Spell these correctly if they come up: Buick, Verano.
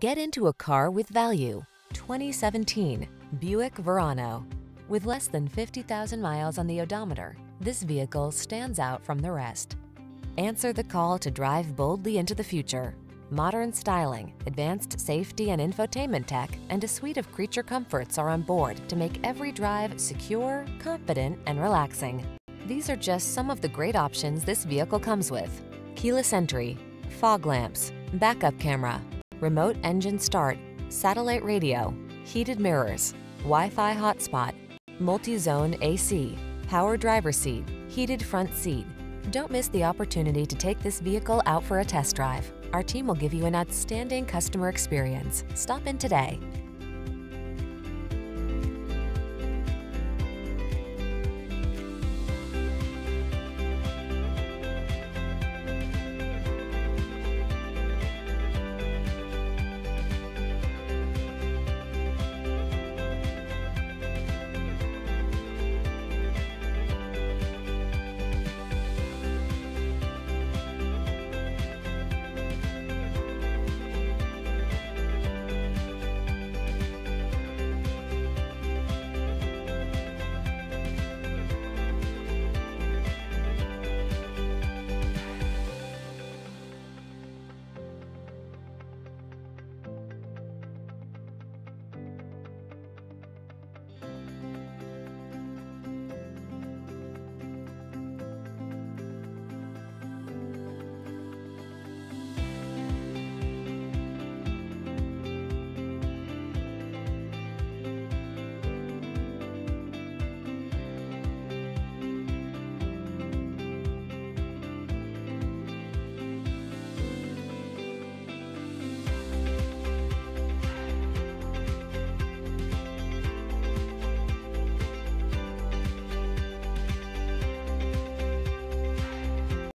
Get into a car with value. 2017 Buick Verano. With less than 50,000 miles on the odometer, this vehicle stands out from the rest. Answer the call to drive boldly into the future. Modern styling, advanced safety and infotainment tech, and a suite of creature comforts are on board to make every drive secure, confident, and relaxing. These are just some of the great options this vehicle comes with: keyless entry, fog lamps, backup camera, remote engine start, satellite radio, heated mirrors, Wi-Fi hotspot, multi-zone AC, power driver seat, heated front seat. Don't miss the opportunity to take this vehicle out for a test drive. Our team will give you an outstanding customer experience. Stop in today.